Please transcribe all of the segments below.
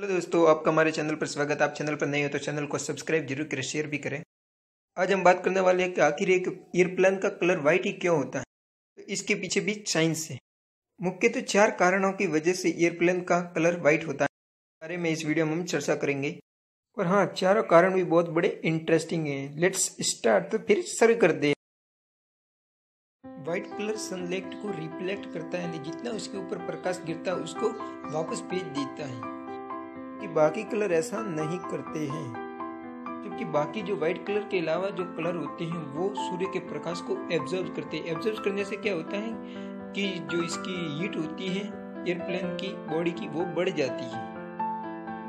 Hello दोस्तों, आपका हमारे चैनल पर स्वागत है। आप चैनल पर नए हो तो चैनल को सब्सक्राइब जरूर करें, शेयर भी करें। आज हम बात करने वाले हैं कि आखिर एक ईयरप्लग का कलर व्हाइट ही क्यों होता है। तो इसके पीछे भी साइंस है। मुख्य तो 4 कारणों की वजह से ईयरप्लग का कलर व्हाइट होता है, बारे में इस वीडियो में हम चर्चा करेंगे। और हाँ, चारों कारण भी बहुत बड़े इंटरेस्टिंग हैं। Let's start. तो फिर शुरू कर दे। व्हाइट कलर सनलाइट को रिफ्लेक्ट करता है, जितना उसके ऊपर प्रकाश गिरता है उसको वापस भेज देता है, कि बाकी कलर ऐसा नहीं करते हैं। जबकि बाकी जो व्हाइट कलर के अलावा जो कलर होते हैं वो सूर्य के प्रकाश को एब्जॉर्ब करते हैं। एब्जॉर्ब करने से क्या होता है कि जो इसकी हीट होती है एयरप्लेन की बॉडी की, वो बढ़ जाती है।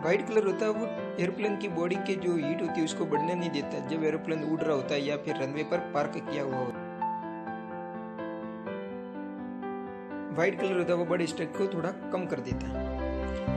व्हाइट कलर होता है वो एयरप्लेन की बॉडी के जो हीट होती है उसको बढ़ने नहीं देता, जब एयरप्लेन उड़ रहा होता है या फिर रनवे पर पार्क किया हुआ होता है। व्हाइट कलर होता है वो बॉडी स्ट्रक्चर को थोड़ा कम कर देता है।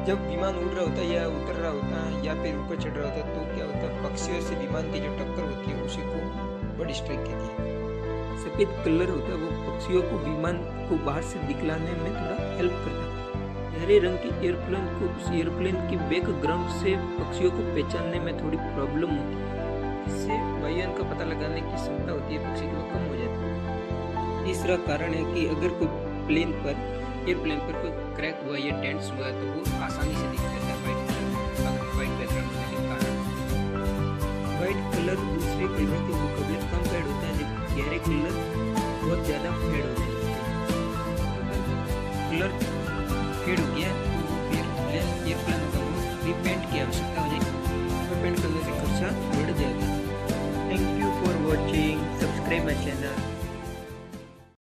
जब विमान उड़ रहा होता है या उतर रहा होता है या फिर ऊपर चढ़ रहा होता है, तो क्या होता है, पक्षियों से विमान की जो टक्कर होती है उसी को बर्ड स्ट्राइक कहते हैं। सफेद कलर होता है वो पक्षियों को विमान को बाहर से दिखलाने में थोड़ा हेल्प करता है। गहरे रंग के एयरप्लेन को उस एयरप्लेन के बैकग्राउंड से पक्षियों को पहचानने में थोड़ी प्रॉब्लम होती है, इससे वायुयान का पता लगाने की क्षमता होती है पक्षी की कम हो जाती है। तीसरा कारण है कि अगर कोई एयरप्लेन पर कोई क्रैक हुआ या डेंट्स हुआ तो वो आसानी से दिख जाता है व्हाइट कलर, अगर व्हाइट बैकग्राउंड होने के कारण। व्हाइट कलर दूसरे कलरों के मुकाबले कम फेड होता है, जबकि गहरे कलर बहुत ज़्यादा फेड होते हैं। कलर फेड हो गया तो फिर एयरप्लेन को रिपेंट की आवश्यकता हो जाएगी।